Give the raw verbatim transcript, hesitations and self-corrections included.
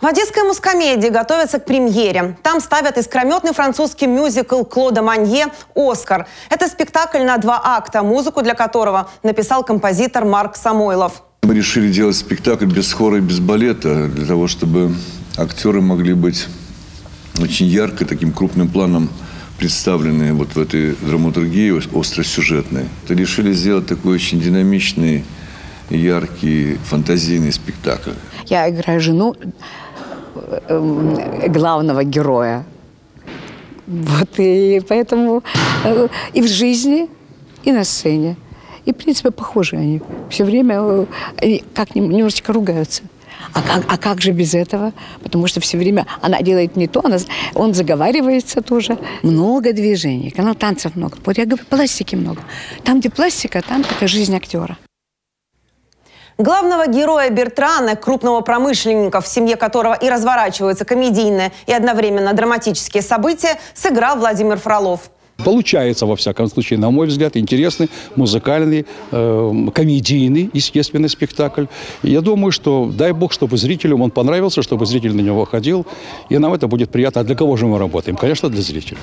В Одесской музкомедии готовятся к премьере. Там ставят искрометный французский мюзикл Клода Манье «Оскар». Это спектакль на два акта, музыку для которого написал композитор Марк Самойлов. Мы решили делать спектакль без хора и без балета, для того, чтобы актеры могли быть очень ярко, таким крупным планом представлены вот в этой драматургии остросюжетной. Решили сделать такой очень динамичный, яркий, фантазийный спектакль. Я играю жену главного героя. Вот, и поэтому и в жизни, и на сцене. И, в принципе, похожи они. Все время они как немножечко ругаются. А как, а как же без этого? Потому что все время она делает не то, она, он заговаривается тоже. Много движений, канал танцев много. Вот я говорю, пластики много. Там, где пластика, там это жизнь актера. Главного героя Бертрана, крупного промышленника, в семье которого и разворачиваются комедийные и одновременно драматические события, сыграл Владимир Фролов. Получается, во всяком случае, на мой взгляд, интересный музыкальный, э, комедийный, естественный спектакль. Я думаю, что дай бог, чтобы зрителям он понравился, чтобы зритель на него ходил, и нам это будет приятно. А для кого же мы работаем? Конечно, для зрителя.